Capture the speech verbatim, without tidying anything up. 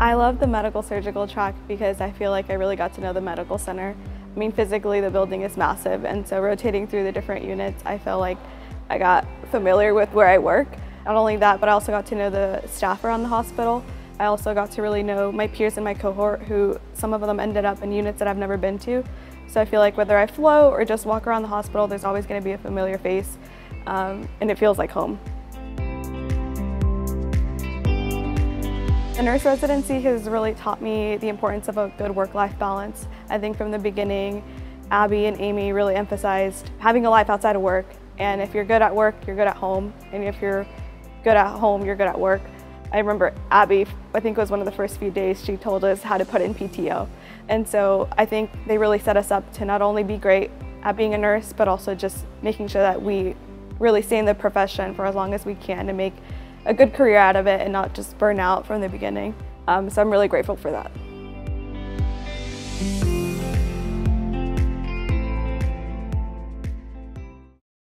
I love the medical surgical track because I feel like I really got to know the medical center. I mean, physically the building is massive, and so rotating through the different units, I felt like I got familiar with where I work. Not only that, but I also got to know the staff around the hospital. I also got to really know my peers in my cohort, who some of them ended up in units that I've never been to. So I feel like whether I flow or just walk around the hospital, there's always going to be a familiar face, um, and it feels like home. The nurse residency has really taught me the importance of a good work-life balance. I think from the beginning, Abby and Amy really emphasized having a life outside of work. And if you're good at work, you're good at home. And if you're good at home, you're good at work. I remember Abby, I think it was one of the first few days, she told us how to put in P T O. And so I think they really set us up to not only be great at being a nurse, but also just making sure that we really stay in the profession for as long as we can to make a good career out of it and not just burn out from the beginning. Um, so I'm really grateful for that.